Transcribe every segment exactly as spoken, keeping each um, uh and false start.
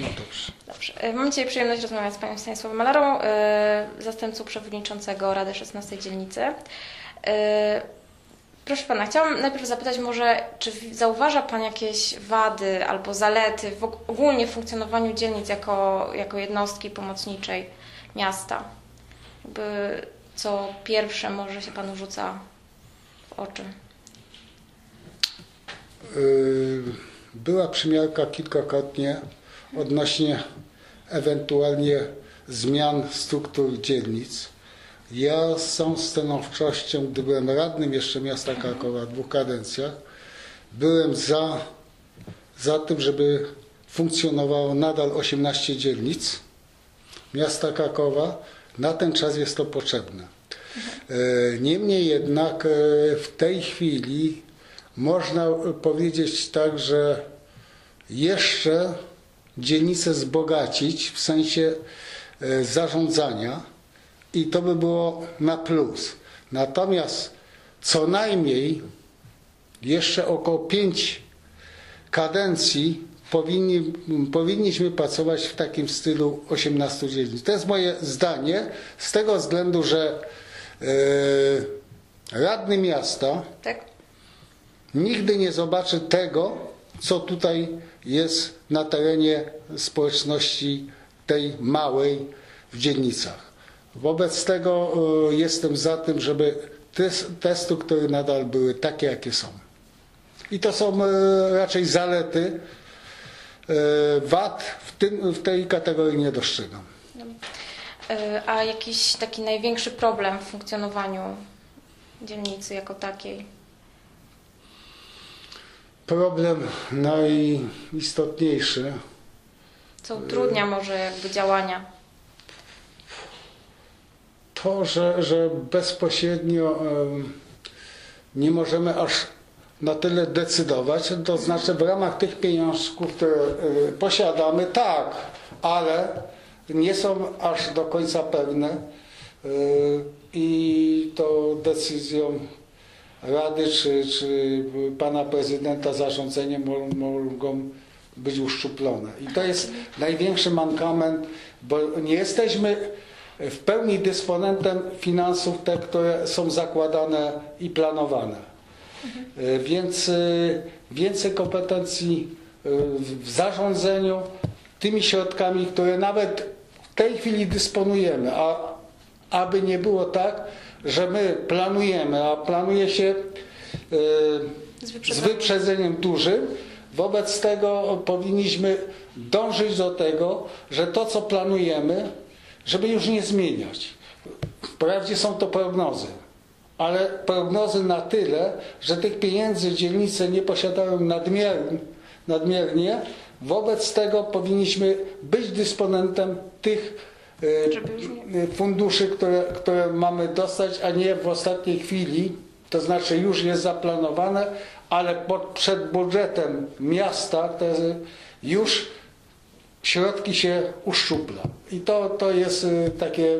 No dobrze. Dobrze. Mam dzisiaj przyjemność rozmawiać z panią Stanisławą Malarą, zastępcą przewodniczącego Rady szesnastej dzielnicy. Proszę pana, chciałam najpierw zapytać może, czy zauważa pan jakieś wady albo zalety w ogólnie w funkcjonowaniu dzielnic jako, jako jednostki pomocniczej miasta? Jakby co pierwsze może się panu rzuca w oczy? Była przymiarka kilkakrotnie odnośnie ewentualnie zmian struktur dzielnic. Ja z całą stanowczością, gdy byłem radnym jeszcze miasta Krakowa w dwóch kadencjach, byłem za, za tym, żeby funkcjonowało nadal osiemnaście dzielnic miasta Krakowa. Na ten czas jest to potrzebne. Niemniej jednak w tej chwili można powiedzieć tak, że jeszcze dzielnicę wzbogacić w sensie zarządzania. I to by było na plus. Natomiast co najmniej jeszcze około pięć kadencji powinni, powinniśmy pracować w takim stylu osiemnastu dzielnic. To jest moje zdanie z tego względu, że yy, radny miasta tak. nigdy nie zobaczy tego, co tutaj jest na terenie społeczności tej małej w dzielnicach. Wobec tego jestem za tym, żeby te, te struktury nadal były takie, jakie są. I to są raczej zalety. Wad w, tym, w tej kategorii nie dostrzegam. A jakiś taki największy problem w funkcjonowaniu dzielnicy jako takiej? Problem najistotniejszy. Co utrudnia może jakby działania? To, że, że bezpośrednio nie możemy aż na tyle decydować, to znaczy w ramach tych pieniążków, które posiadamy, tak, ale nie są aż do końca pewne i to decyzją Rady czy, czy pana prezydenta zarządzenie mogą być uszczuplone. I to jest największy mankament, bo nie jesteśmy w pełni dysponentem finansów te, które są zakładane i planowane. Mhm. Więc więcej kompetencji w zarządzaniu tymi środkami, które nawet w tej chwili dysponujemy, a aby nie było tak, że my planujemy, a planuje się z wyprzedzeniem, z wyprzedzeniem dużym. Wobec tego powinniśmy dążyć do tego, że to, co planujemy, żeby już nie zmieniać. Wprawdzie są to prognozy, ale prognozy na tyle, że tych pieniędzy dzielnice nie posiadają nadmiernie, nadmiernie. Wobec tego powinniśmy być dysponentem tych y, funduszy, które, które mamy dostać, a nie w ostatniej chwili, to znaczy już jest zaplanowane, ale pod, przed budżetem miasta to już środki się uszczupla. I to, to jest takie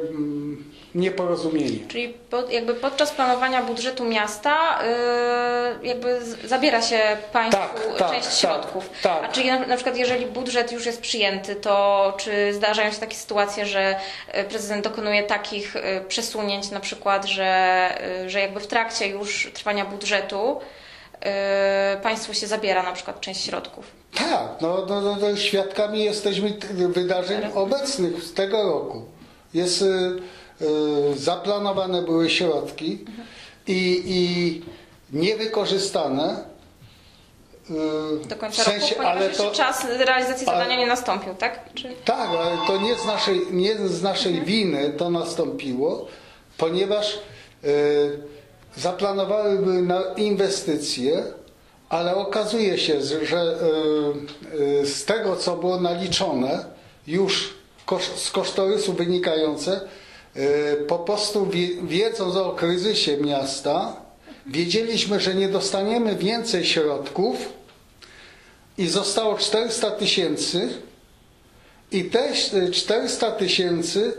nieporozumienie. Czyli pod, jakby podczas planowania budżetu miasta yy, jakby z, zabiera się państwu tak, część tak, środków. Tak, tak. A czyli na, na przykład jeżeli budżet już jest przyjęty, to czy zdarzają się takie sytuacje, że prezydent dokonuje takich przesunięć na przykład, że, że jakby w trakcie już trwania budżetu yy, państwu się zabiera na przykład część środków? Tak, no, no, no świadkami jesteśmy wydarzeń obecnych z tego roku. Jest, y, y, zaplanowane były środki i, i niewykorzystane y, do końca w sensie, roku, ale to czas realizacji ale, zadania nie nastąpił, tak? Czy... Tak, ale to nie z naszej, nie z naszej mhm. winy to nastąpiło, ponieważ y, zaplanowały były na inwestycje. Ale okazuje się, że z tego, co było naliczone, już z kosztorysu wynikające, po prostu wiedząc o kryzysie miasta, wiedzieliśmy, że nie dostaniemy więcej środków i zostało czterysta tysięcy i te czterysta tysięcy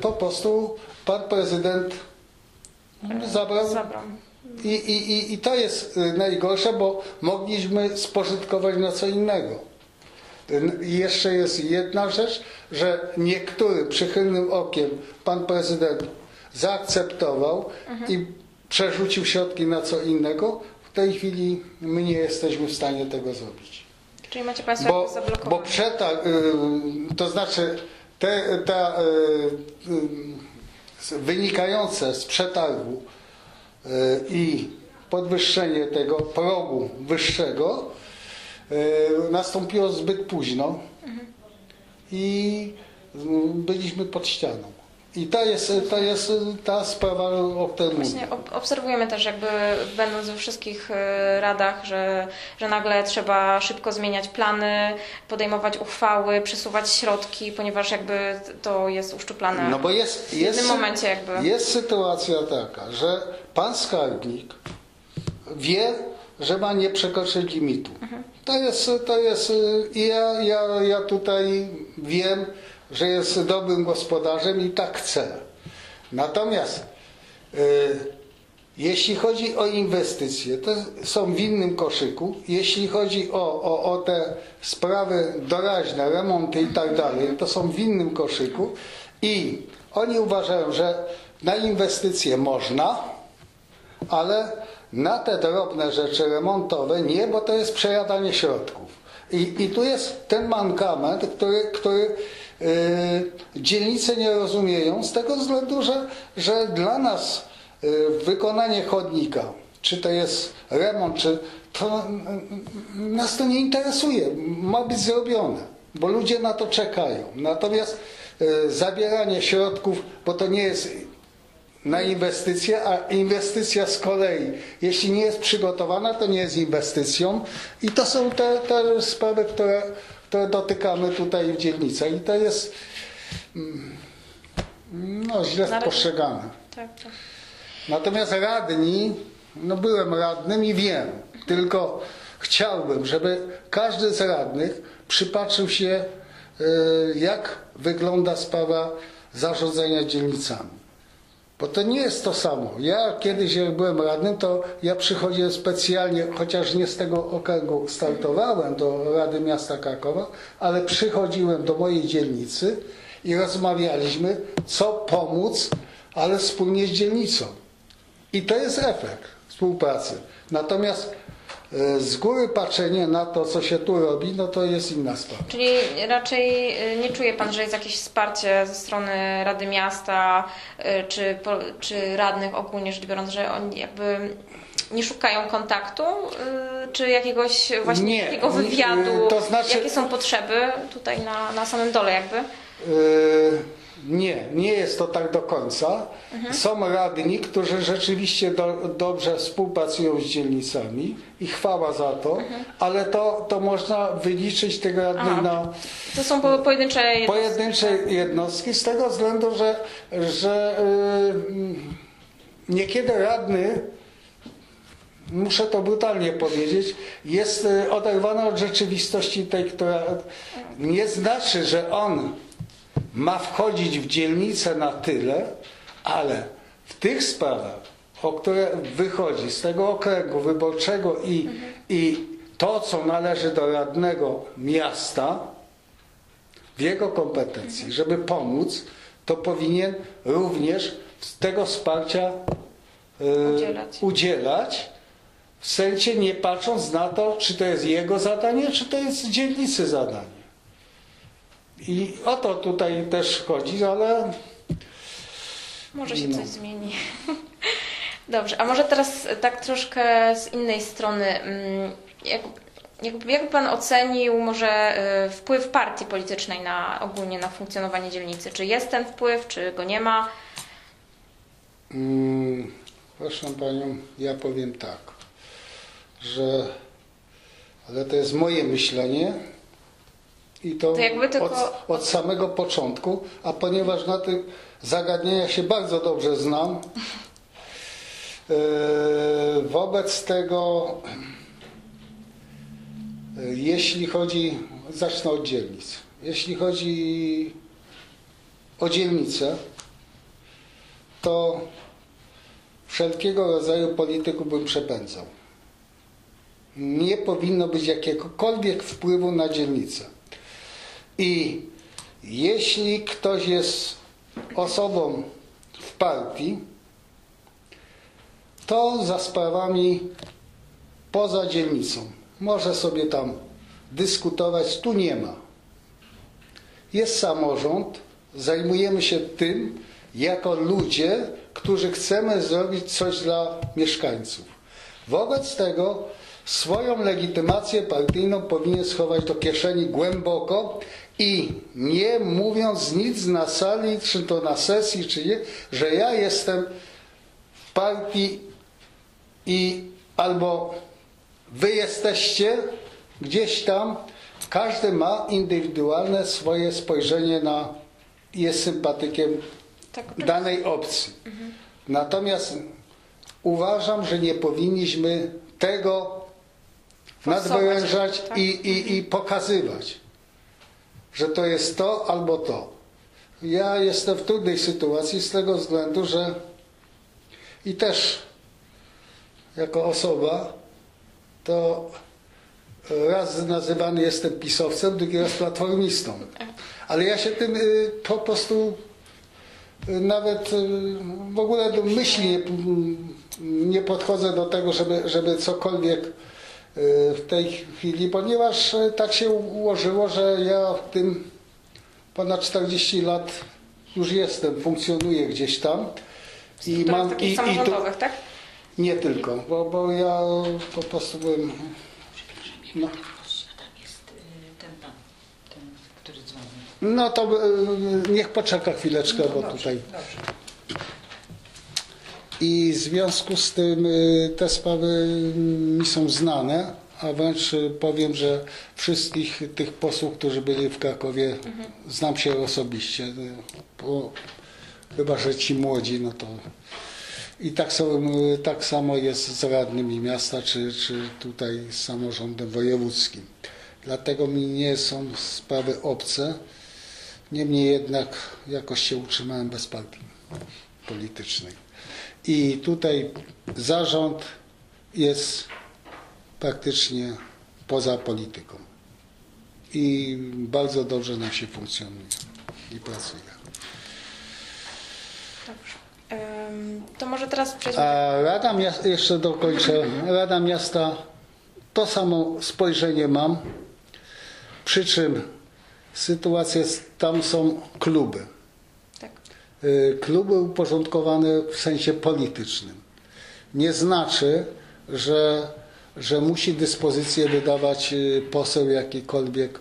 po prostu pan prezydent zabrał. I, i, I to jest najgorsze, bo mogliśmy spożytkować na co innego. I jeszcze jest jedna rzecz, że niektóry przychylnym okiem pan prezydent zaakceptował mhm. i przerzucił środki na co innego. W tej chwili my nie jesteśmy w stanie tego zrobić. Czyli macie państwo bo, zablokowane. Bo przetarg, to znaczy te, ta, wynikające z przetargu i podwyższenie tego progu wyższego nastąpiło zbyt późno mhm. i byliśmy pod ścianą. I to jest, to jest ta sprawa, o której mówię. Obserwujemy też, jakby będąc we wszystkich radach, że, że nagle trzeba szybko zmieniać plany, podejmować uchwały, przesuwać środki, ponieważ jakby to jest uszczuplane. No bo jest, jest, w jednym momencie jakby. Jest sytuacja taka, że pan skarbnik wie, że ma nie przekroczyć limitu. Mhm. To jest, to jest, ja, ja, ja tutaj wiem, że jest dobrym gospodarzem i tak chce. Natomiast y, jeśli chodzi o inwestycje, to są w innym koszyku. Jeśli chodzi o, o, o te sprawy doraźne, remonty i tak dalej, to są w innym koszyku. I oni uważają, że na inwestycje można, ale na te drobne rzeczy remontowe nie, bo to jest przejadanie środków. I, i tu jest ten mankament, który, który Yy, dzielnice nie rozumieją z tego względu, że, że dla nas yy, wykonanie chodnika, czy to jest remont, czy to, yy, nas to nie interesuje, ma być zrobione, bo ludzie na to czekają. Natomiast yy, zabieranie środków, bo to nie jest na inwestycje, a inwestycja z kolei, jeśli nie jest przygotowana, to nie jest inwestycją i to są te, te sprawy, które które dotykamy tutaj w dzielnicach i to jest no, źle postrzegane. Tak, tak. Natomiast radni, no byłem radnym i wiem, tylko chciałbym, żeby każdy z radnych przypatrzył się, jak wygląda sprawa zarządzania dzielnicami. Bo to nie jest to samo. Ja kiedyś, jak byłem radnym, to ja przychodziłem specjalnie, chociaż nie z tego okręgu startowałem do Rady Miasta Krakowa, ale przychodziłem do mojej dzielnicy i rozmawialiśmy, co pomóc, ale wspólnie z dzielnicą. I to jest efekt współpracy. Natomiast z góry patrzenie na to, co się tu robi, no to jest inna sprawa. Czyli raczej nie czuje pan, że jest jakieś wsparcie ze strony Rady Miasta czy, czy radnych ogólnie rzecz biorąc, że oni jakby nie szukają kontaktu czy jakiegoś właśnie nie, takiego wywiadu, to znaczy, jakie są potrzeby tutaj na, na samym dole jakby? Yy... Nie, nie jest to tak do końca. Mhm. Są radni, którzy rzeczywiście do, dobrze współpracują z dzielnicami i chwała za to, mhm. ale to, to można wyliczyć tych radnych Aha. na... To są po, pojedyncze jednostki. Pojedyncze jednostki z tego względu, że, że yy, niekiedy radny, muszę to brutalnie powiedzieć, jest oderwana od rzeczywistości tej, która nie znaczy, że on ma wchodzić w dzielnicę na tyle, ale w tych sprawach, o które wychodzi z tego okręgu wyborczego i, mhm. i to, co należy do radnego miasta, w jego kompetencji, mhm. żeby pomóc, to powinien również tego wsparcia y, udzielać. udzielać, w sensie nie patrząc na to, czy to jest jego zadanie, czy to jest dzielnicy zadanie. I o to tutaj też chodzi, ale... Może się no. coś zmieni. Dobrze, a może teraz tak troszkę z innej strony. Jak, jak, jak pan ocenił może wpływ partii politycznej na ogólnie na funkcjonowanie dzielnicy? Czy jest ten wpływ, czy go nie ma? Hmm, proszę panią, ja powiem tak, że... Ale to jest moje myślenie. I to, to jakby tylko... od, od samego początku, a ponieważ na tych zagadnieniach się bardzo dobrze znam, yy, wobec tego, yy, jeśli chodzi, zacznę od dzielnic, jeśli chodzi o dzielnicę, to wszelkiego rodzaju polityków bym przepędzał. Nie powinno być jakiegokolwiek wpływu na dzielnicę. I jeśli ktoś jest osobą w partii, to za sprawami poza dzielnicą może sobie tam dyskutować, tu nie ma. Jest samorząd, zajmujemy się tym jako ludzie, którzy chcemy zrobić coś dla mieszkańców. Wobec tego swoją legitymację partyjną powinien schować do kieszeni głęboko i nie mówiąc nic na sali, czy to na sesji, czy nie, że ja jestem w partii i albo wy jesteście gdzieś tam. Każdy ma indywidualne swoje spojrzenie na i jest sympatykiem tak, danej opcji. Mhm. Natomiast uważam, że nie powinniśmy tego forsować, nadwyrężać tak? i, i, i pokazywać, że to jest to albo to. Ja jestem w trudnej sytuacji z tego względu, że i też jako osoba to raz nazywany jestem pisowcem, drugi raz platformistą. Ale ja się tym y, po prostu y, nawet y, w ogóle do myśli nie, nie podchodzę do tego, żeby, żeby cokolwiek y, w tej chwili, ponieważ y, tak się ułożyło, że ja w tym ponad czterdzieści lat już jestem, funkcjonuję gdzieś tam. I mam takich i, samorządowych, i tu, tak? Nie tylko, bo, bo ja po prostu byłem... No. No to niech poczeka chwileczkę, no, bo dobrze, tutaj... Dobrze. I w związku z tym te sprawy mi są znane, a wręcz powiem, że wszystkich tych posłów, którzy byli w Krakowie, mhm. znam się osobiście. Bo, chyba, że ci młodzi, no to... I tak, są, tak samo jest z radnymi miasta, czy, czy tutaj z samorządem wojewódzkim. Dlatego mi nie są sprawy obce. Niemniej jednak jakoś się utrzymałem bez partii politycznej. I tutaj zarząd jest praktycznie poza polityką. I bardzo dobrze nam się funkcjonuje i pracuje. Dobrze. To może teraz przejdźmy... A Rada Miasta, jeszcze dokończę, Rada Miasta, to samo spojrzenie mam, przy czym sytuacja jest, tam są kluby. Tak. Kluby uporządkowane w sensie politycznym. Nie znaczy, że, że musi dyspozycję wydawać poseł jakikolwiek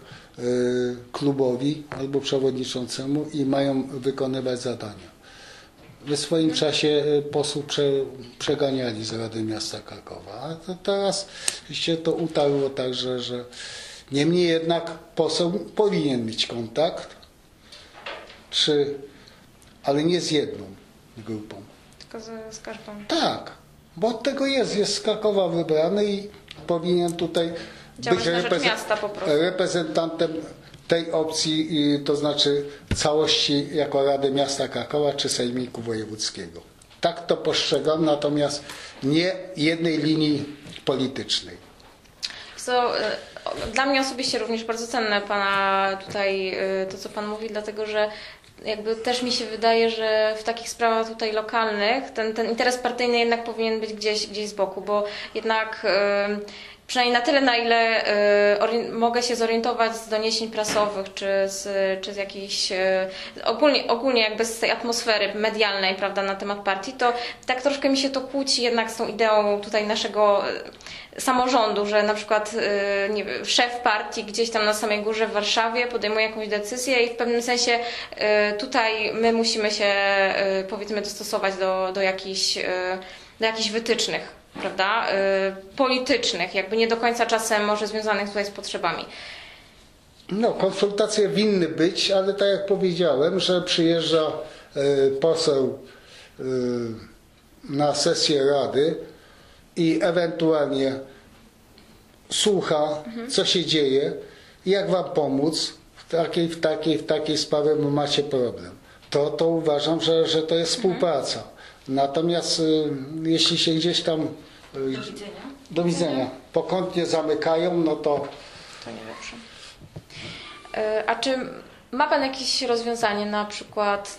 klubowi albo przewodniczącemu i mają wykonywać zadania. W swoim czasie posłów prze, przeganiali z Rady Miasta Krakowa. A teraz się to utarło także, że niemniej jednak poseł powinien mieć kontakt, czy, ale nie z jedną grupą. Tylko z, z każdą. Tak, bo od tego jest, jest z Krakowa wybrany i powinien tutaj działać być reprezent, miasta po prostu. reprezentantem tej opcji, to znaczy całości jako Rady Miasta Krakowa czy Sejmiku Wojewódzkiego. Tak to postrzegam, natomiast nie jednej linii politycznej. So, dla mnie osobiście również bardzo cenne Pana tutaj to, co Pan mówi, dlatego że jakby też mi się wydaje, że w takich sprawach tutaj lokalnych ten, ten interes partyjny jednak powinien być gdzieś, gdzieś z boku, bo jednak... Yy, Przynajmniej na tyle, na ile y, mogę się zorientować z doniesień prasowych, czy z, czy z jakiejś, y, ogólnie, ogólnie jakby z tej atmosfery medialnej, prawda, na temat partii, to tak troszkę mi się to kłóci jednak z tą ideą tutaj naszego samorządu, że na przykład y, nie wiem, szef partii gdzieś tam na samej górze w Warszawie podejmuje jakąś decyzję i w pewnym sensie y, tutaj my musimy się, y, powiedzmy, dostosować do, do, jakichś, y, do jakichś wytycznych. Prawda, y, politycznych, jakby nie do końca czasem może związanych tutaj z potrzebami. No, konsultacje winny być, ale tak jak powiedziałem, że przyjeżdża y, poseł y, na sesję Rady i ewentualnie słucha, mhm. co się dzieje, jak wam pomóc, w takiej, w takiej, w takiej sprawie macie problem. To, to uważam, że, że to jest współpraca. Mhm. Natomiast y, jeśli się gdzieś tam y, do widzenia, do widzenia pokątnie zamykają, no to... To nie lepsze. A czy ma Pan jakieś rozwiązanie na przykład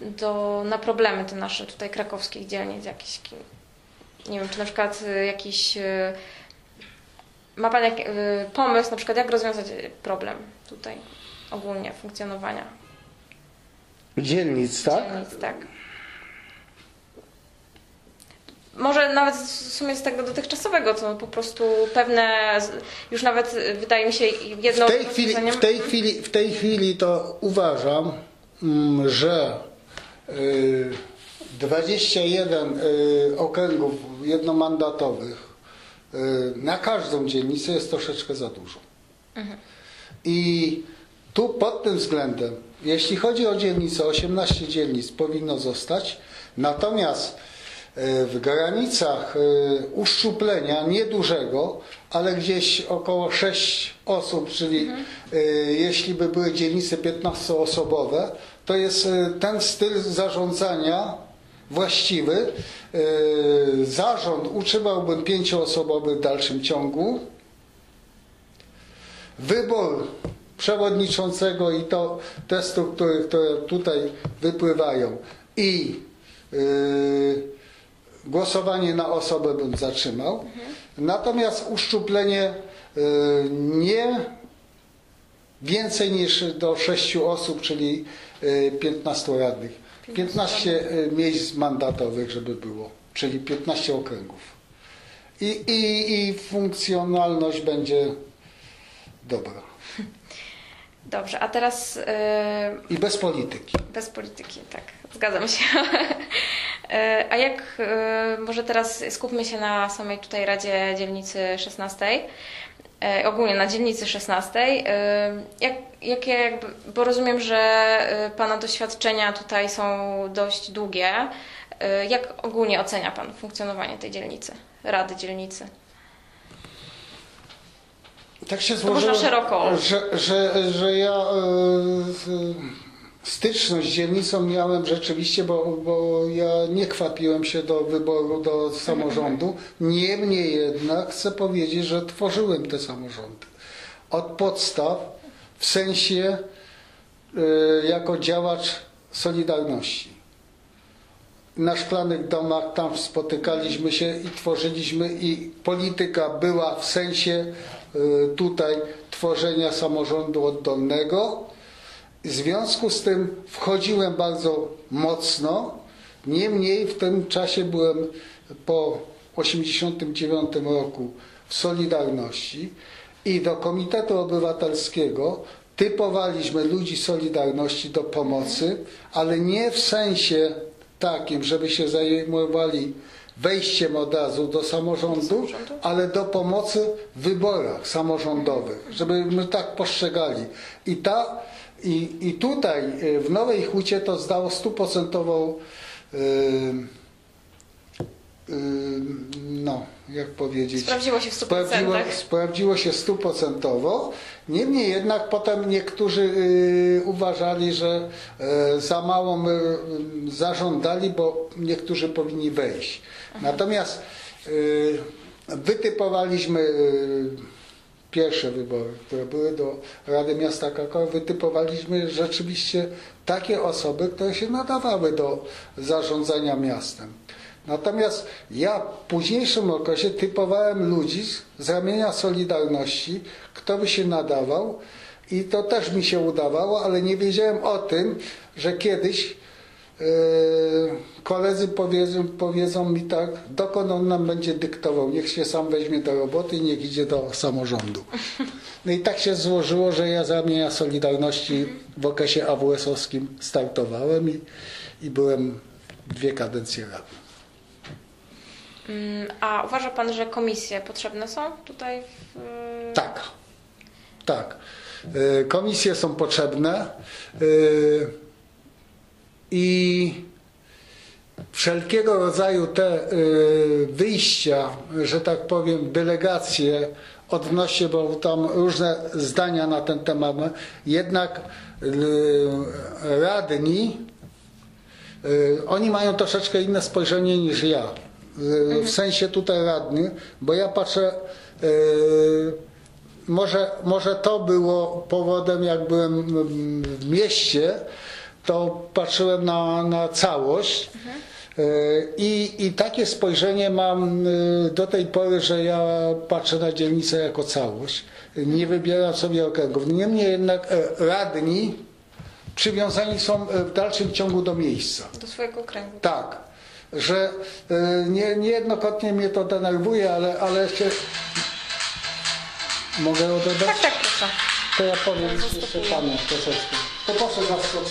do, na problemy te nasze tutaj krakowskich dzielnic? Jakieś, nie wiem, czy na przykład jakiś... Ma Pan jak, pomysł na przykład, jak rozwiązać problem tutaj ogólnie funkcjonowania? Dzielnic, tak? Dzielnic, tak. Może nawet w sumie z tego dotychczasowego, co po prostu pewne, już nawet wydaje mi się jedno... W tej chwili, w tej chwili, w tej chwili to uważam, że dwadzieścia jeden okręgów jednomandatowych na każdą dzielnicę jest troszeczkę za dużo. Mhm. I tu pod tym względem, jeśli chodzi o dzielnicę, osiemnaście dzielnic powinno zostać, natomiast w granicach uszczuplenia, niedużego, ale gdzieś około sześć osób, czyli mhm. jeśli by były dzielnice piętnastoosobowe, to jest ten styl zarządzania właściwy. Zarząd utrzymałbym pięcioosobowy w dalszym ciągu. Wybór przewodniczącego i to te struktury, które tutaj wypływają, i Yy, głosowanie na osobę bym zatrzymał. Mhm. Natomiast uszczuplenie yy, nie więcej niż do sześciu osób, czyli yy, piętnastu radnych. piętnaście miejsc mandatowych, żeby było, czyli piętnaście okręgów. I, i, i funkcjonalność będzie dobra. Dobrze, a teraz... Yy... I bez polityki. Bez polityki, tak. Zgadzam się. A jak, może teraz skupmy się na samej tutaj Radzie Dzielnicy szesnastej, ogólnie na Dzielnicy szesnastej, jak, jakie jakby, bo rozumiem, że Pana doświadczenia tutaj są dość długie. Jak ogólnie ocenia Pan funkcjonowanie tej dzielnicy, Rady Dzielnicy? Tak się złożyło, szeroko. Że, że, że ja yy, styczność z dzielnicą miałem rzeczywiście, bo, bo ja nie kwapiłem się do wyboru do samorządu. Niemniej jednak chcę powiedzieć, że tworzyłem te samorządy od podstaw, w sensie yy, jako działacz Solidarności. Na Szklanych Domach tam spotykaliśmy się i tworzyliśmy, i polityka była w sensie tutaj tworzenia samorządu oddolnego. W związku z tym wchodziłem bardzo mocno. Niemniej w tym czasie byłem po osiemdziesiątym dziewiątym roku w Solidarności i do Komitetu Obywatelskiego typowaliśmy ludzi Solidarności do pomocy, ale nie w sensie takim, żeby się zajmowali wejściem od razu do samorządu, ale do pomocy w wyborach samorządowych, żebyśmy tak postrzegali. I, ta, i, i tutaj w Nowej Hucie to zdało stuprocentową, yy, yy, no jak powiedzieć, sprawdziło się w stu procentach. Sprawdziło się stuprocentowo. Niemniej jednak potem niektórzy yy, uważali, że yy, za mało my, yy, zażądali, bo niektórzy powinni wejść. Natomiast yy, wytypowaliśmy yy, pierwsze wybory, które były do Rady Miasta Krakowa, wytypowaliśmy rzeczywiście takie osoby, które się nadawały do zarządzania miastem. Natomiast ja w późniejszym okresie typowałem ludzi z ramienia Solidarności, kto by się nadawał, i to też mi się udawało, ale nie wiedziałem o tym, że kiedyś yy, koledzy powiedzą, powiedzą mi tak, dokąd on nam będzie dyktował, niech się sam weźmie do roboty i niech idzie do samorządu. No i tak się złożyło, że ja z ramienia Solidarności w okresie A W S-owskim startowałem i, i byłem dwie kadencje radny. A uważa Pan, że komisje potrzebne są tutaj? W... Tak, tak. Komisje są potrzebne i wszelkiego rodzaju te wyjścia, że tak powiem, delegacje odnośnie, bo tam różne zdania na ten temat, jednak radni, oni mają troszeczkę inne spojrzenie niż ja. W sensie tutaj radny, bo ja patrzę może, może to było powodem, jak byłem w mieście, to patrzyłem na, na całość. Mhm. I, I takie spojrzenie mam do tej pory, że ja patrzę na dzielnicę jako całość, nie wybieram sobie okręgów. Niemniej jednak radni przywiązani są w dalszym ciągu do miejsca. Do swojego okręgu. Tak, że nie, niejednokrotnie mnie to denerwuje, ale, ale się... Mogę odebrać? Tak, tak, proszę. To ja powiem jeszcze panu troszeczkę. To proszę za wschód.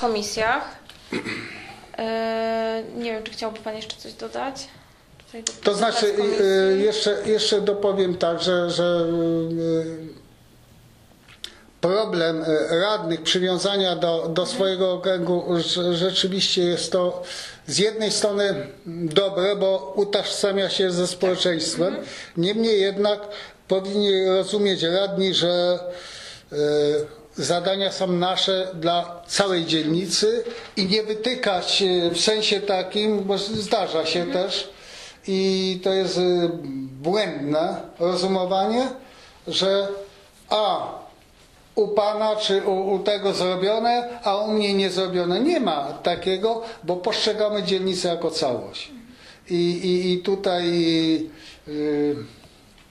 komisjach. Nie wiem, czy chciałby Pan jeszcze coś dodać? To znaczy, jeszcze, jeszcze dopowiem tak, że, że problem radnych przywiązania do, do swojego okręgu rzeczywiście jest to z jednej strony dobre, bo utożsamia się ze społeczeństwem. Niemniej jednak powinni rozumieć radni, że zadania są nasze dla całej dzielnicy i nie wytykać w sensie takim, bo zdarza się też i to jest błędne rozumowanie, że a u pana czy u, u tego zrobione, a u mnie nie zrobione. Nie ma takiego, bo postrzegamy dzielnicę jako całość. I, i, i tutaj yy,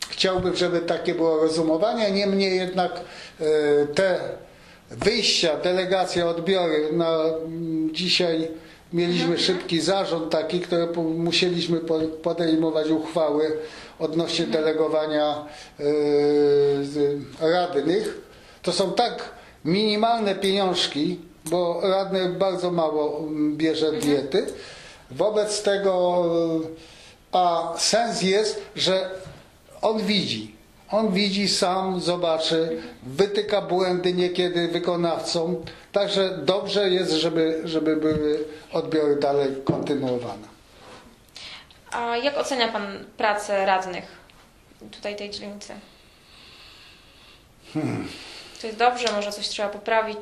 chciałbym, żeby takie było rozumowanie, niemniej jednak yy, te wyjścia, delegacje, odbiory, na, dzisiaj mieliśmy szybki zarząd taki, który musieliśmy podejmować uchwały odnośnie delegowania yy, radnych. To są tak minimalne pieniążki, bo radny bardzo mało bierze diety. Wobec tego, a sens jest, że on widzi. On widzi, sam zobaczy, wytyka błędy niekiedy wykonawcom. Także dobrze jest, żeby, żeby były odbiory dalej kontynuowane. A jak ocenia Pan pracę radnych tutaj tej dzielnicy? Hmm. To jest dobrze, może coś trzeba poprawić?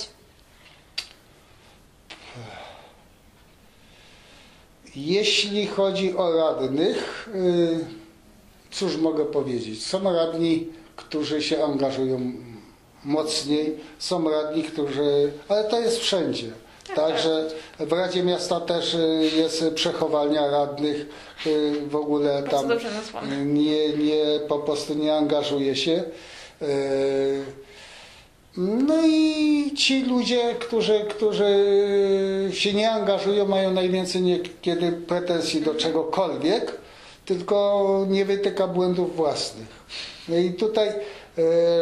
Jeśli chodzi o radnych, cóż mogę powiedzieć? Są radni, którzy się angażują mocniej, są radni, którzy... Ale to jest wszędzie. Także w Radzie Miasta też jest przechowalnia radnych, w ogóle tam nie, nie, po prostu nie angażuje się. No i ci ludzie, którzy, którzy się nie angażują, mają najwięcej niekiedy pretensji do czegokolwiek, tylko nie wytyka błędów własnych. No i tutaj e,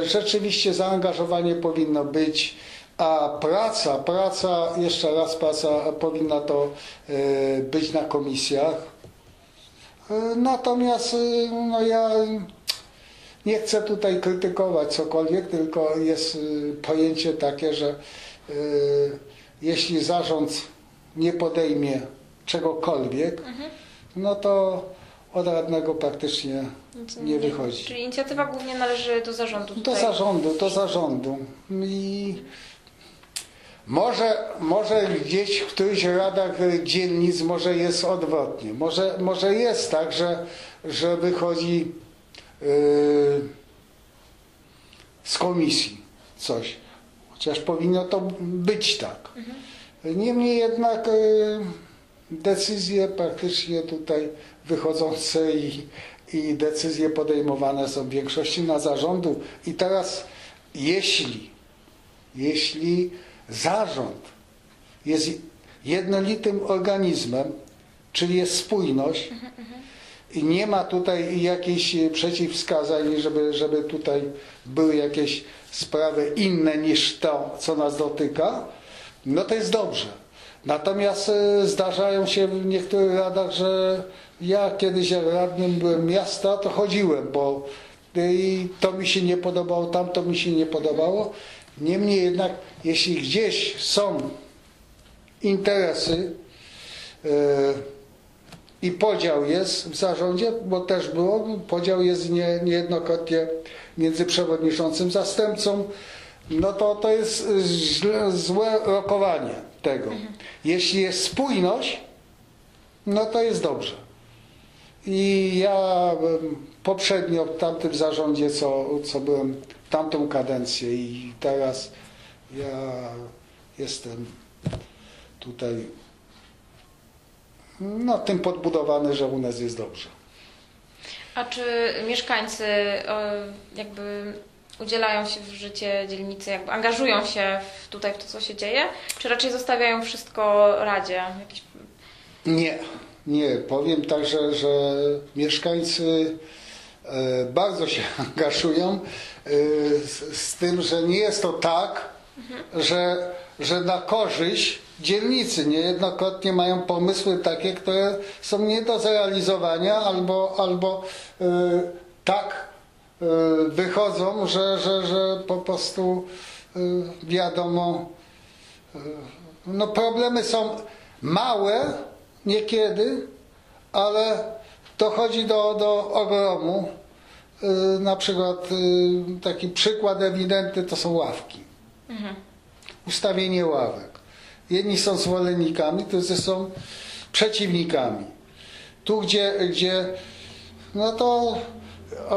rzeczywiście zaangażowanie powinno być, a praca, praca, jeszcze raz praca, powinna to e, być na komisjach. E, natomiast e, no ja... nie chcę tutaj krytykować cokolwiek, tylko jest pojęcie takie, że y, jeśli zarząd nie podejmie czegokolwiek, mhm. no to od radnego praktycznie nie, nie wychodzi. Czyli inicjatywa głównie należy do zarządu. Tutaj. Do zarządu, do zarządu. I może, może gdzieś w któryś radach dzielnic może jest odwrotnie. Może, może jest tak, że, że wychodzi z komisji coś, chociaż powinno to być tak. Niemniej jednak decyzje praktycznie tutaj wychodzące i, i decyzje podejmowane są w większości na zarządu. I teraz jeśli, jeśli zarząd jest jednolitym organizmem, czyli jest spójność, i nie ma tutaj jakichś przeciwwskazań, żeby, żeby tutaj były jakieś sprawy inne niż to, co nas dotyka, no to jest dobrze. Natomiast zdarzają się w niektórych radach, że ja kiedyś jak radnym byłem miasta, to chodziłem, bo i to mi się nie podobało, tamto mi się nie podobało. Niemniej jednak, jeśli gdzieś są interesy, yy, i podział jest w zarządzie, bo też było, podział jest nie, niejednokrotnie między przewodniczącym zastępcą, no to to jest źle, złe rokowanie tego. Jeśli jest spójność, no to jest dobrze. I ja poprzednio w tamtym zarządzie, co, co byłem w tamtą kadencję i teraz ja jestem tutaj no tym podbudowany, że u nas jest dobrze. A czy mieszkańcy jakby udzielają się w życie dzielnicy, jakby angażują się w, tutaj w to, co się dzieje? Czy raczej zostawiają wszystko Radzie? Jakiś... Nie, nie. Powiem także, że mieszkańcy bardzo się angażują z, z tym, że nie jest to tak, mhm. że, że na korzyść dzielnicy. Niejednokrotnie mają pomysły takie, które są nie do zrealizowania albo, albo yy, tak yy, wychodzą, że, że, że po prostu yy, wiadomo, yy, no problemy są małe niekiedy, ale dochodzi do, do ogromu. Yy, na przykład yy, taki przykład ewidentny to są ławki. Mhm. Ustawienie ławek. Jedni są zwolennikami, drudzy są przeciwnikami. Tu, gdzie, gdzie no to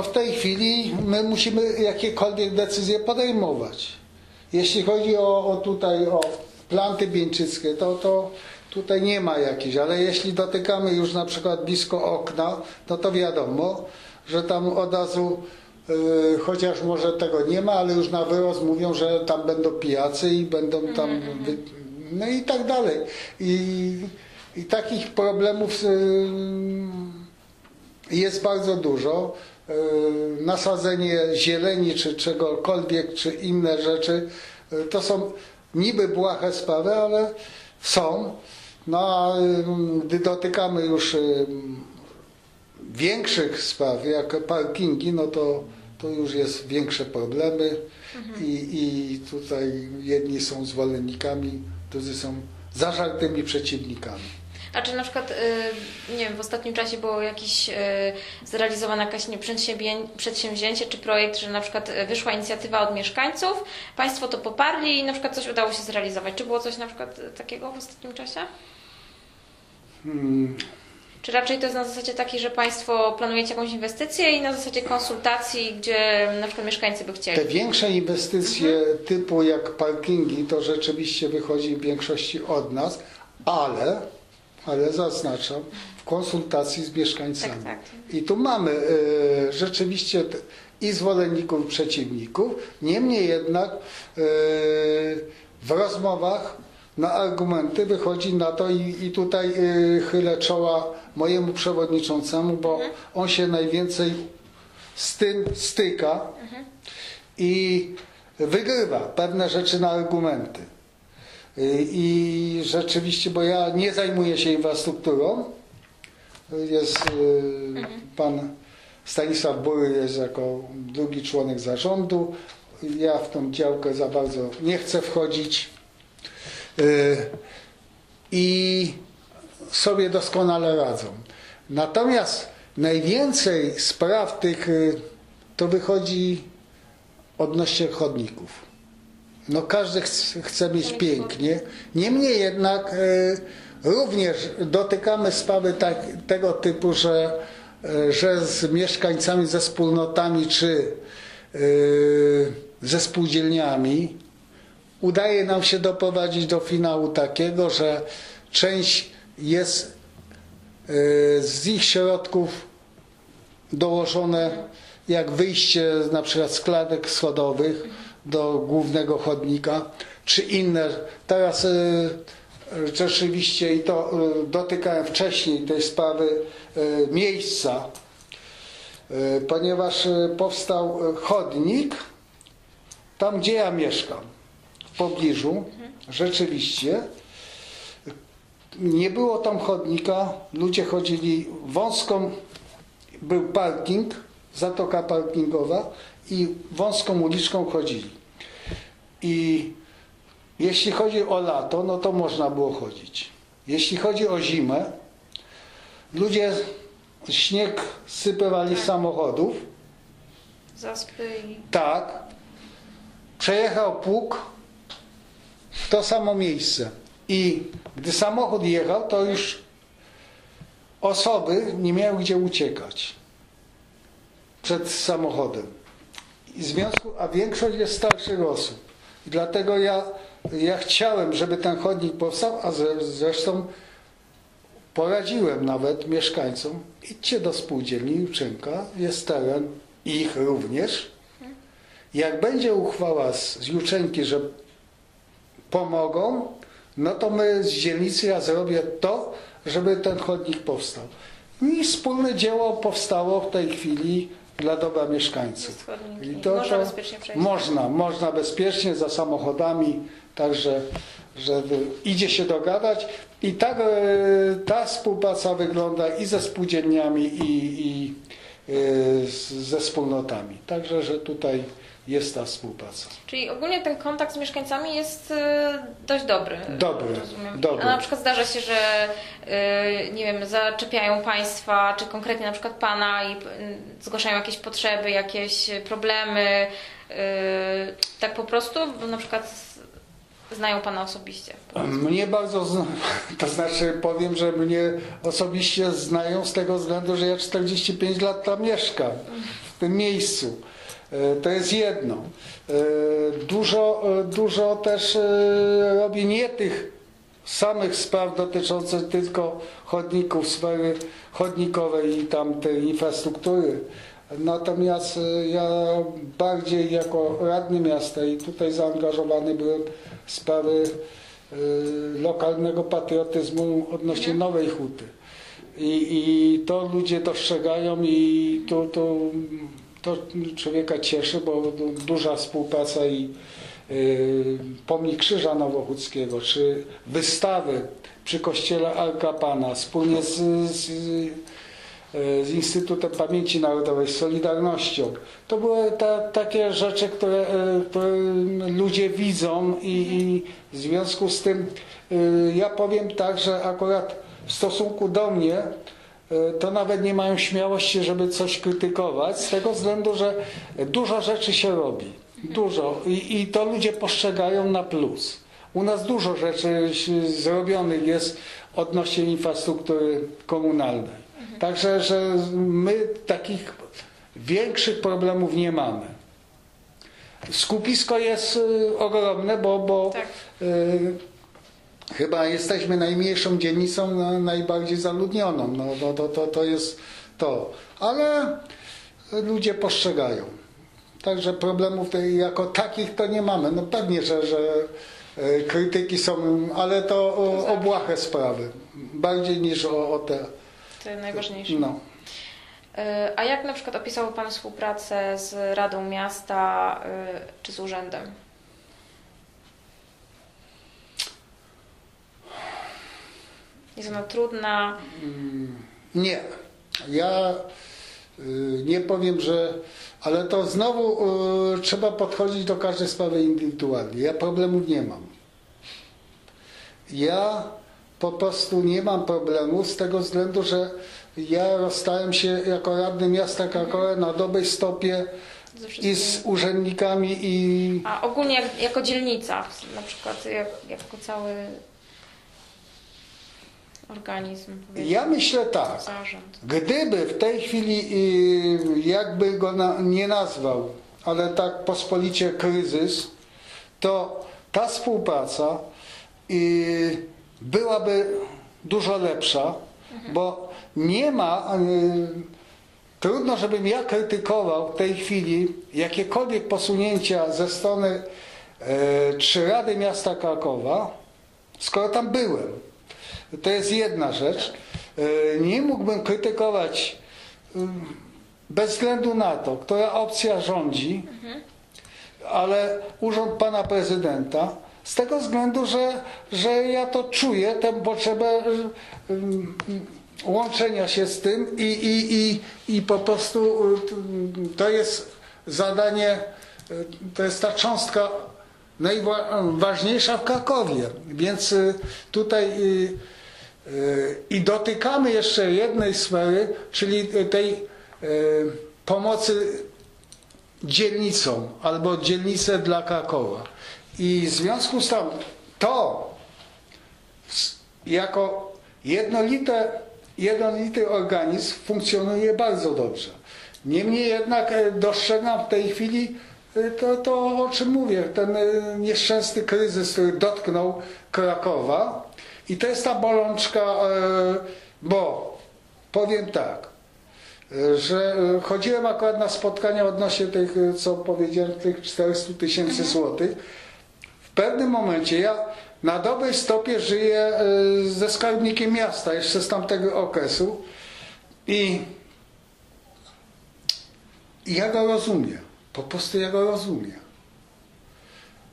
w tej chwili my musimy jakiekolwiek decyzje podejmować. Jeśli chodzi o, o tutaj o Planty Bieńczyckie, to, to tutaj nie ma jakichś, ale jeśli dotykamy już na przykład blisko okna, no to wiadomo, że tam od razu, yy, chociaż może tego nie ma, ale już na wyrost mówią, że tam będą pijacy i będą tam... Mm-hmm. wy... No i tak dalej. I, i takich problemów yy, jest bardzo dużo. Yy, nasadzenie zieleni, czy czegokolwiek, czy inne rzeczy, yy, to są niby błahe sprawy, ale są. No a yy, gdy dotykamy już yy, większych spraw, jak parkingi, no to, to już jest większe problemy. Mhm. I, i tutaj jedni są zwolennikami, którzy są zażartymi przeciwnikami. A czy na przykład, yy, nie wiem, w ostatnim czasie było jakieś yy, zrealizowane jakieś przedsięwzięcie czy projekt, że na przykład wyszła inicjatywa od mieszkańców, Państwo to poparli i na przykład coś udało się zrealizować. Czy było coś na przykład takiego w ostatnim czasie? Hmm. Czy raczej to jest na zasadzie takiej, że Państwo planujecie jakąś inwestycję i na zasadzie konsultacji, gdzie na przykład mieszkańcy by chcieli? Te większe inwestycje mhm. typu jak parkingi to rzeczywiście wychodzi w większości od nas, ale, ale zaznaczam, w konsultacji z mieszkańcami. Tak, tak. I tu mamy y, rzeczywiście i zwolenników, i przeciwników, niemniej jednak y, w rozmowach na argumenty wychodzi na to i, i tutaj y, chylę czoła mojemu przewodniczącemu, bo mhm. on się najwięcej z tym styka mhm. i wygrywa pewne rzeczy na argumenty. Y, I rzeczywiście, bo ja nie zajmuję się infrastrukturą, jest y, mhm. pan Stanisław Bury jest jako drugi członek zarządu, ja w tą działkę za bardzo nie chcę wchodzić. I sobie doskonale radzą. Natomiast najwięcej spraw tych to wychodzi odnośnie chodników. No każdy ch chce mieć pięknie, niemniej jednak również dotykamy sprawy tak, tego typu, że, że z mieszkańcami, ze wspólnotami czy ze spółdzielniami udaje nam się doprowadzić do finału takiego, że część jest y, z ich środków dołożone jak wyjście na przykład z klatek schodowych do głównego chodnika, czy inne. Teraz y, rzeczywiście i to y, dotykałem wcześniej tej sprawy y, miejsca, y, ponieważ y, powstał chodnik tam, gdzie ja mieszkam. W pobliżu, rzeczywiście, nie było tam chodnika, ludzie chodzili wąską, był parking, zatoka parkingowa i wąską uliczką chodzili. I jeśli chodzi o lato, no to można było chodzić. Jeśli chodzi o zimę, ludzie śnieg sypywali z samochodów. Zaspy. Tak. Przejechał pług w to samo miejsce i gdy samochód jechał, to już osoby nie miały gdzie uciekać przed samochodem. I w związku, a większość jest starszych osób. I dlatego ja, ja chciałem, żeby ten chodnik powstał, a zresztą poradziłem nawet mieszkańcom, idźcie do spółdzielni Juczynka, jest teren ich również. Jak będzie uchwała z, z Juczynki, że pomogą, no to my z dzielnicy, ja zrobię to, żeby ten chodnik powstał. I wspólne dzieło powstało w tej chwili dla dobra mieszkańców. I to, można, to, bezpiecznie można, można bezpiecznie za samochodami, także że idzie się dogadać. I tak ta współpraca wygląda i ze spółdzielniami, i, i ze wspólnotami. Także, że tutaj jest ta współpraca. Czyli ogólnie ten kontakt z mieszkańcami jest dość dobry. Dobry, dobry. A na przykład zdarza się, że nie wiem, zaczepiają Państwa, czy konkretnie na przykład Pana i zgłaszają jakieś potrzeby, jakieś problemy, tak po prostu, bo na przykład znają Pana osobiście? Mnie bardzo, to znaczy powiem, że mnie osobiście znają z tego względu, że ja czterdzieści pięć lat tam mieszkam, w tym miejscu. To jest jedno. Dużo, dużo też robię nie tych samych spraw dotyczących tylko chodników, sfery chodnikowej i tam tej infrastruktury. Natomiast ja bardziej jako radny miasta i tutaj zaangażowany byłem w sprawy lokalnego patriotyzmu odnośnie Nowej Huty. I, i to ludzie dostrzegają i to, to, to człowieka cieszy, bo duża współpraca i y, pomnik Krzyża Nowochódzkiego, czy wystawy przy kościele Arka Pana wspólnie z, z z Instytutem Pamięci Narodowej, z Solidarnością. To były ta, takie rzeczy, które, które ludzie widzą i, i w związku z tym ja powiem tak, że akurat w stosunku do mnie to nawet nie mają śmiałości, żeby coś krytykować, z tego względu, że dużo rzeczy się robi. Dużo. I, i to ludzie postrzegają na plus. U nas dużo rzeczy zrobionych jest odnośnie infrastruktury komunalnej. Także, że my takich większych problemów nie mamy. Skupisko jest ogromne, bo, bo tak. y, chyba jesteśmy najmniejszą dzielnicą, no, najbardziej zaludnioną. No, no, to, to, to jest to. Ale ludzie postrzegają. Także problemów jako takich to nie mamy. No pewnie, że, że krytyki są, ale to, to o błahe sprawy. Bardziej niż o, o te... To najważniejsze. No. A jak na przykład opisał Pan współpracę z Radą Miasta czy z urzędem? Jest ona trudna? Nie. Ja nie powiem, że... Ale to znowu trzeba podchodzić do każdej sprawy indywidualnie. Ja problemów nie mam. Ja... Po prostu nie mam problemu z tego względu, że ja rozstałem się jako radny miasta Krakowa na dobrej stopie i z urzędnikami i... A ogólnie jak, jako dzielnica, na przykład jak, jako cały organizm? Ja myślę tak, zarząd. Gdyby w tej chwili, jakby go na, nie nazwał, ale tak pospolicie kryzys, to ta współpraca i... byłaby dużo lepsza, mhm. bo nie ma, y, trudno żebym ja krytykował w tej chwili jakiekolwiek posunięcia ze strony y, czy Rady Miasta Krakowa, skoro tam byłem. To jest jedna rzecz. Y, nie mógłbym krytykować y, bez względu na to, która opcja rządzi, mhm. ale urząd Pana Prezydenta, z tego względu, że, że ja to czuję, tę potrzebę łączenia się z tym i, i, i, i po prostu to jest zadanie, to jest ta cząstka najważniejsza w Krakowie. Więc tutaj i, i dotykamy jeszcze jednej sfery, czyli tej pomocy dzielnicom albo dzielnice dla Krakowa. I w związku z tym to jako jednolite, jednolity organizm funkcjonuje bardzo dobrze. Niemniej jednak dostrzegam w tej chwili to, to o czym mówię, ten nieszczęsny kryzys, który dotknął Krakowa. I to jest ta bolączka, bo powiem tak, że chodziłem akurat na spotkania odnośnie tych, co powiedziałem, tych czterystu tysięcy złotych. W pewnym momencie ja na dobrej stopie żyję ze skarbnikiem miasta jeszcze z tamtego okresu i I ja go rozumiem. Po prostu ja go rozumiem.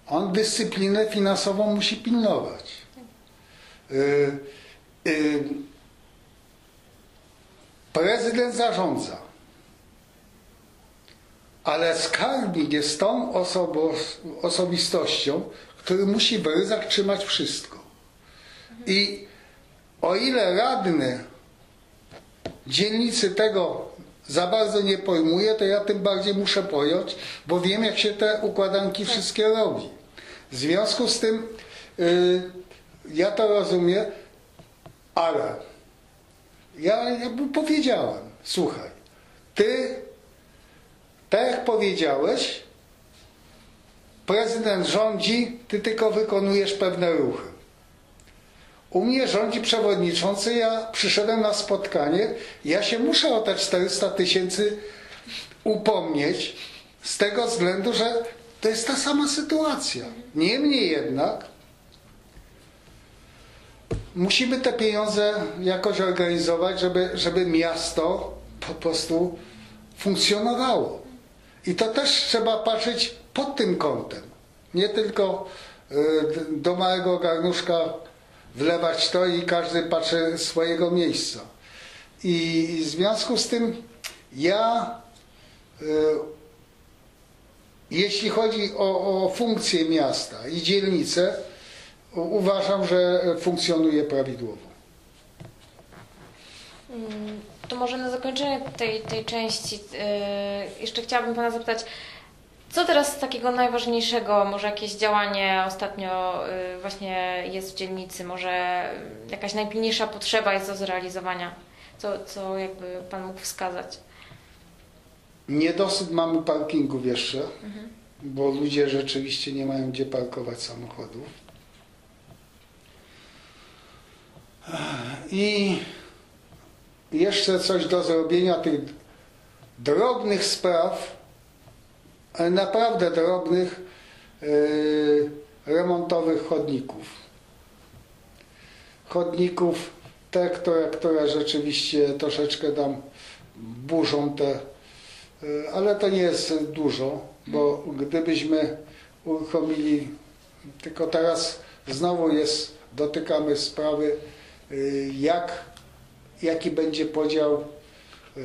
On dyscyplinę finansową musi pilnować. Yy, yy, prezydent zarządza. Ale skarbnik jest tą osobą, osobistością, który musi w ryzach trzymać wszystko. I o ile radny dzielnicy tego za bardzo nie pojmuje, to ja tym bardziej muszę pojąć, bo wiem, jak się te układanki wszystkie robi. W związku z tym, yy, ja to rozumiem, ale ja, ja powiedziałem, słuchaj, ty, tak jak powiedziałeś, prezydent rządzi, ty tylko wykonujesz pewne ruchy. U mnie rządzi przewodniczący, ja przyszedłem na spotkanie, ja się muszę o te czterysta tysięcy upomnieć z tego względu, że to jest ta sama sytuacja. Niemniej jednak musimy te pieniądze jakoś organizować, żeby, żeby miasto po prostu funkcjonowało. I to też trzeba patrzeć pod tym kątem. Nie tylko do małego garnuszka wlewać to i każdy patrzy swojego miejsca. I w związku z tym ja, y, jeśli chodzi o, o funkcję miasta i dzielnicę, uważam, że funkcjonuje prawidłowo. To może na zakończenie tej, tej części y, jeszcze chciałabym pana zapytać, co teraz takiego najważniejszego, może jakieś działanie ostatnio właśnie jest w dzielnicy, może jakaś najpilniejsza potrzeba jest do zrealizowania? Co, co jakby pan mógł wskazać? Niedosyt mamy parkingów jeszcze, mhm. bo ludzie rzeczywiście nie mają gdzie parkować samochodów. I jeszcze coś do zrobienia tych drobnych spraw, naprawdę drobnych yy, remontowych chodników. Chodników, te, które, które rzeczywiście troszeczkę tam burzą te, yy, ale to nie jest dużo, bo gdybyśmy uruchomili, tylko teraz znowu jest, dotykamy sprawy, yy, jak, jaki będzie podział yy,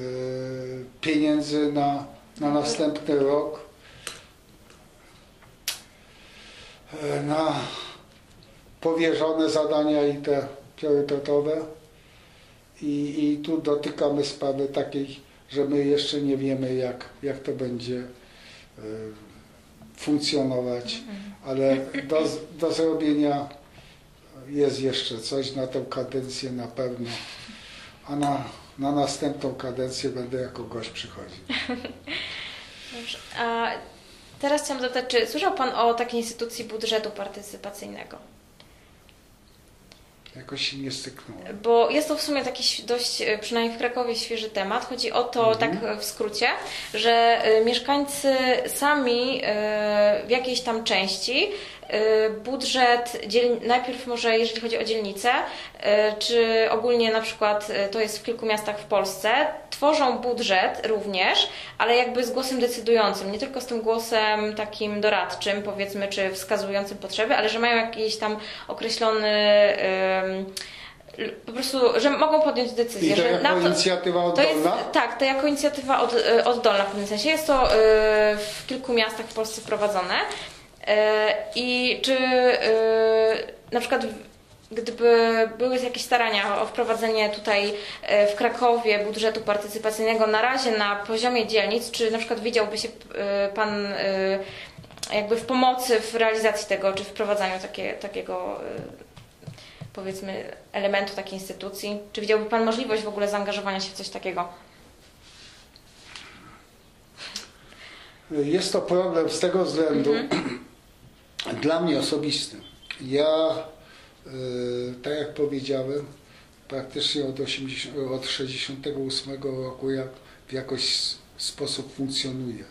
pieniędzy na, na następny rok. Na powierzone zadania i te priorytetowe i, i tu dotykamy sprawy takiej, że my jeszcze nie wiemy, jak, jak to będzie y, funkcjonować, ale do, do zrobienia jest jeszcze coś na tę kadencję na pewno, a na, na następną kadencję będę jako gość przychodził. Dobrze. A... Teraz chciałam zapytać, czy słyszał pan o takiej instytucji budżetu partycypacyjnego? Jakoś się nie styknąłem. Bo jest to w sumie taki dość, przynajmniej w Krakowie, świeży temat. Chodzi o to, mhm. tak w skrócie, że mieszkańcy sami w jakiejś tam części budżet, najpierw może jeżeli chodzi o dzielnicę, czy ogólnie na przykład to jest w kilku miastach w Polsce, tworzą budżet również, ale jakby z głosem decydującym, nie tylko z tym głosem takim doradczym, powiedzmy, czy wskazującym potrzeby, ale że mają jakiś tam określony... Um, po prostu, że mogą podjąć decyzję. I to że jako na to, inicjatywa oddolna? To jest, tak, to jako inicjatywa od, oddolna w pewnym sensie. Jest to y, w kilku miastach w Polsce prowadzone. Y, I czy y, na przykład gdyby były jakieś starania o wprowadzenie tutaj w Krakowie budżetu partycypacyjnego na razie na poziomie dzielnic, czy na przykład widziałby się pan jakby w pomocy w realizacji tego, czy w wprowadzaniu takie, takiego powiedzmy elementu takiej instytucji? Czy widziałby pan możliwość w ogóle zaangażowania się w coś takiego? Jest to problem z tego względu mhm. dla mnie osobistym. Ja tak jak powiedziałem, praktycznie od, osiemdziesiątego, od sześćdziesiątego ósmego roku ja w jakiś sposób funkcjonuję.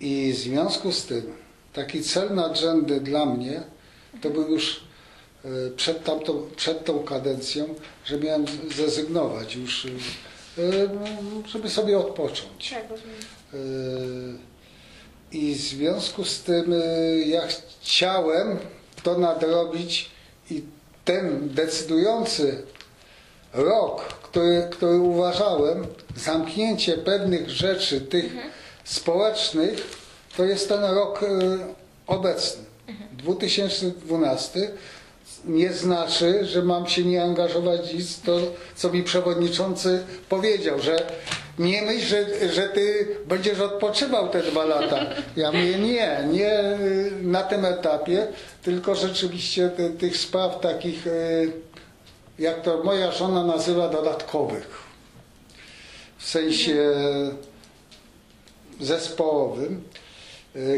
I w związku z tym taki cel nadrzędny dla mnie to był już przed, tamtą, przed tą kadencją, że miałem zrezygnować już żeby sobie odpocząć. Tak, rozumiem. I w związku z tym ja chciałem to nadrobić i ten decydujący rok, który, który uważałem, zamknięcie pewnych rzeczy, tych mhm. społecznych, to jest ten rok obecny, dwa tysiące dwunasty. Nie znaczy, że mam się nie angażować w to, co mi przewodniczący powiedział, że nie myśl, że, że ty będziesz odpoczywał te dwa lata. Ja mówię nie, nie na tym etapie, tylko rzeczywiście te, tych spraw takich, jak to moja żona nazywa, dodatkowych. W sensie zespołowym.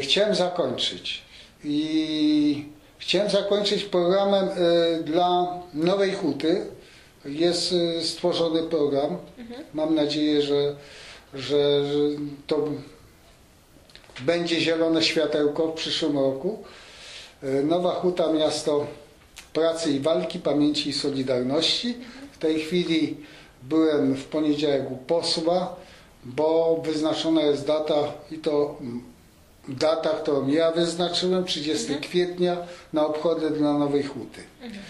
Chciałem zakończyć. I chciałem zakończyć programem y, dla Nowej Huty. Jest y, stworzony program. Mhm. Mam nadzieję, że, że, że to będzie zielone światełko w przyszłym roku. Y, Nowa Huta, miasto pracy i walki, pamięci i solidarności. Mhm. W tej chwili byłem w poniedziałek u posła, bo wyznaczona jest data i to data, którą ja wyznaczyłem, trzydziestego kwietnia, na obchody dla Nowej Huty. Mhm.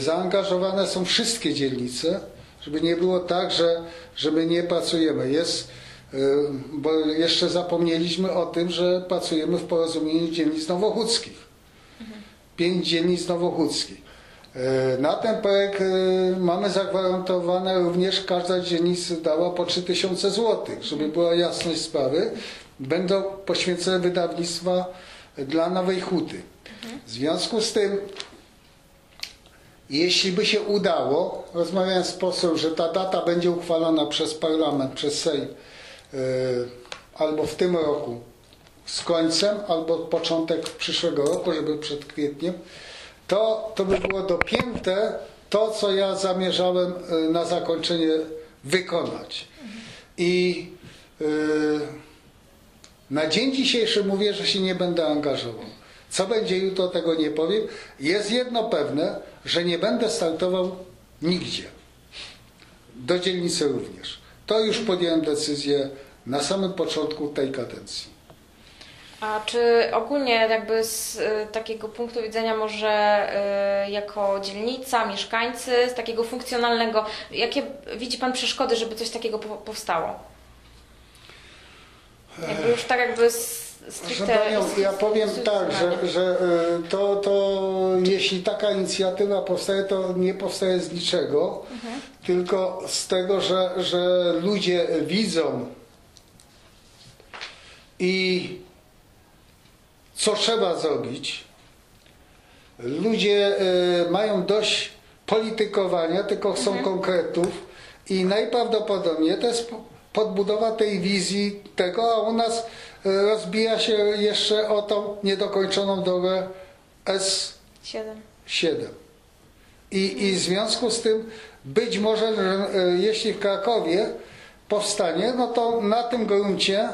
Zaangażowane są wszystkie dzielnice, żeby nie było tak, że, że my nie pracujemy. Jest, bo jeszcze zapomnieliśmy o tym, że pracujemy w porozumieniu dzielnic nowochódzkich. Mhm. Pięć dzielnic nowochódzkich. Na ten projekt mamy zagwarantowane również, każda dzielnica dała po trzy tysiące złotych, żeby była jasność sprawy. Będą poświęcone wydawnictwa dla Nowej Huty. W związku z tym, jeśli by się udało, rozmawiałem z posłem, że ta data będzie uchwalona przez parlament, przez Sejm, yy, albo w tym roku z końcem, albo początek przyszłego roku, żeby przed kwietniem, to, to by było dopięte to, co ja zamierzałem yy, na zakończenie wykonać. I yy, na dzień dzisiejszy mówię, że się nie będę angażował. Co będzie jutro, tego nie powiem. Jest jedno pewne, że nie będę startował nigdzie. Do dzielnicy również. To już podjąłem decyzję na samym początku tej kadencji. A czy ogólnie jakby z takiego punktu widzenia może y, jako dzielnica, mieszkańcy, z takiego funkcjonalnego, jakie widzi Pan przeszkody, żeby coś takiego powstało? Jakby już tak jakby stricte... Panią, ja powiem tak, że, że to, to jeśli taka inicjatywa powstaje, to nie powstaje z niczego, mhm. tylko z tego, że, że ludzie widzą i co trzeba zrobić. Ludzie mają dość politykowania, tylko chcą mhm. konkretów i najprawdopodobniej to jest podbudowa tej wizji tego, a u nas rozbija się jeszcze o tą niedokończoną drogę S siedem. I, i w związku z tym być może, że jeśli w Krakowie powstanie, no to na tym gruncie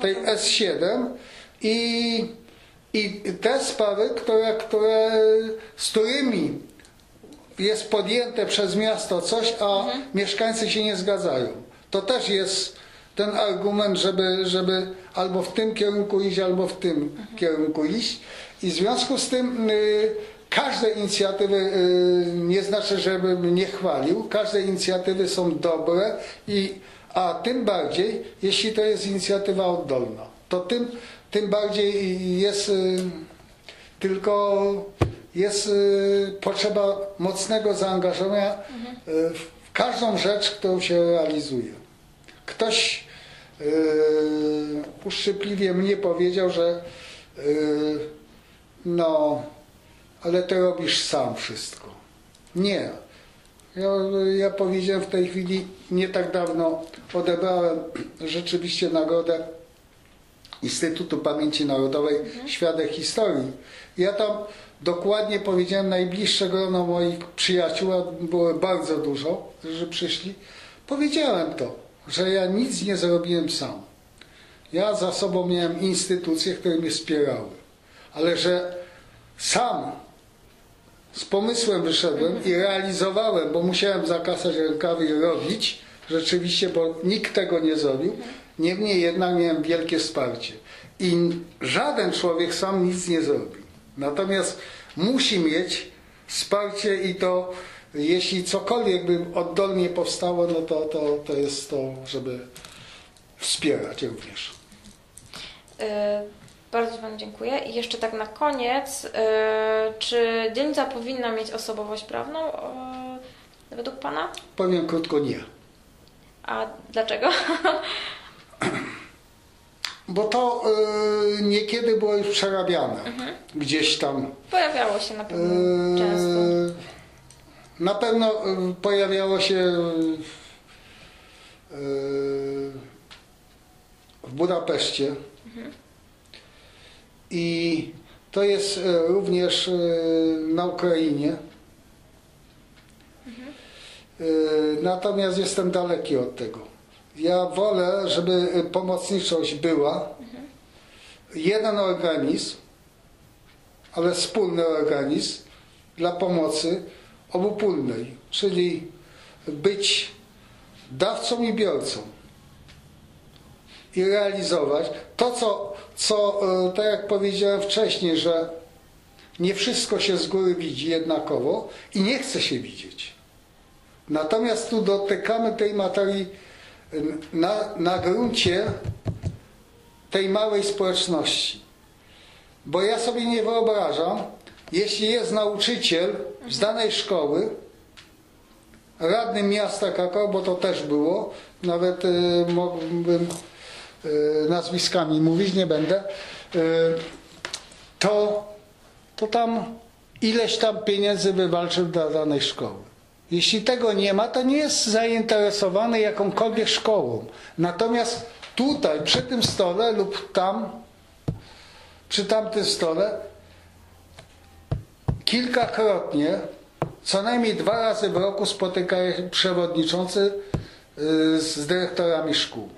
tej S siedem i, i te sprawy, które, które, z którymi jest podjęte przez miasto coś, a mhm. mieszkańcy się nie zgadzają. To też jest ten argument, żeby, żeby albo w tym kierunku iść, albo w tym mhm. kierunku iść. I w związku z tym y, każdej inicjatywy, y, nie znaczy, żebym nie chwalił, każde inicjatywy są dobre, i, a tym bardziej, jeśli to jest inicjatywa oddolna, to tym, tym bardziej jest y, tylko jest y, potrzeba mocnego zaangażowania mhm. y, w każdą rzecz, którą się realizuje. Ktoś yy, uszczypliwie mnie powiedział, że yy, no, ale ty robisz sam wszystko. Nie. Ja, ja powiedziałem w tej chwili, nie tak dawno odebrałem rzeczywiście nagrodę Instytutu Pamięci Narodowej mhm. Świadek Historii. Ja tam dokładnie powiedziałem, najbliższe grono moich przyjaciół, a było bardzo dużo, którzy przyszli. Powiedziałem to, że ja nic nie zrobiłem sam. Ja za sobą miałem instytucje, które mnie wspierały. Ale że sam z pomysłem wyszedłem i realizowałem, bo musiałem zakasać rękawy i robić, rzeczywiście, bo nikt tego nie zrobił. Niemniej jednak miałem wielkie wsparcie. I żaden człowiek sam nic nie zrobi. Natomiast musi mieć wsparcie i to, jeśli cokolwiek by oddolnie powstało, no to, to, to jest to, żeby wspierać również. Yy, bardzo Panu dziękuję. I jeszcze tak na koniec, yy, czy dzielnica powinna mieć osobowość prawną yy, według Pana? Powiem krótko, nie. A dlaczego? Bo to y, niekiedy było już przerabiane, mhm. gdzieś tam. Pojawiało się na pewno y, często. Na pewno pojawiało się y, w Budapeszcie. Mhm. I to jest również y, na Ukrainie. Mhm. Y, natomiast jestem daleki od tego. Ja wolę, żeby pomocniczość była, mhm. jeden organizm, ale wspólny organizm dla pomocy obopólnej, czyli być dawcą i biorcą i realizować to, co, co tak jak powiedziałem wcześniej, że nie wszystko się z góry widzi jednakowo i nie chce się widzieć. Natomiast tu dotykamy tej materii Na, na gruncie tej małej społeczności. Bo ja sobie nie wyobrażam, jeśli jest nauczyciel z danej szkoły, radnym miasta Krakowa, bo to też było, nawet y, mógłbym y, nazwiskami mówić, nie będę, y, to, to tam ileś tam pieniędzy wywalczył dla danej szkoły. Jeśli tego nie ma, to nie jest zainteresowany jakąkolwiek szkołą. Natomiast tutaj, przy tym stole lub tam, przy tamtym stole, kilkakrotnie, co najmniej dwa razy w roku spotykają się przewodniczący z dyrektorami szkół.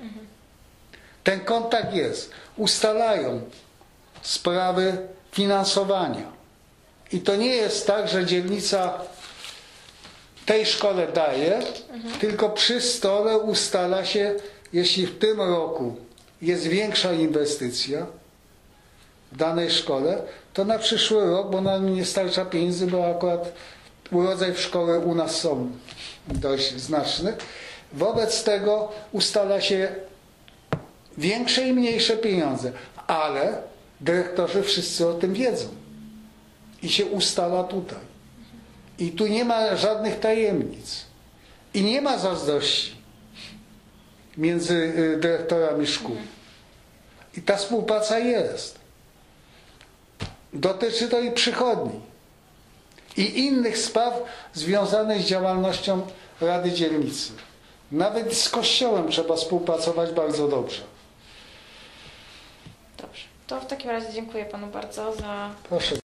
Ten kontakt jest. Ustalają sprawy finansowania. I to nie jest tak, że dzielnica tej szkole daje, mhm. tylko przy stole ustala się, jeśli w tym roku jest większa inwestycja w danej szkole, to na przyszły rok, bo nam nie starcza pieniędzy, bo akurat urodzaj w szkole u nas są dość znaczny. Wobec tego ustala się większe i mniejsze pieniądze, ale dyrektorzy wszyscy o tym wiedzą i się ustala tutaj. I tu nie ma żadnych tajemnic. I nie ma zazdrości między dyrektorami szkół. I ta współpraca jest. Dotyczy to i przychodni. I innych spraw związanych z działalnością Rady Dzielnicy. Nawet z Kościołem trzeba współpracować bardzo dobrze. Dobrze. To w takim razie dziękuję Panu bardzo za... Proszę.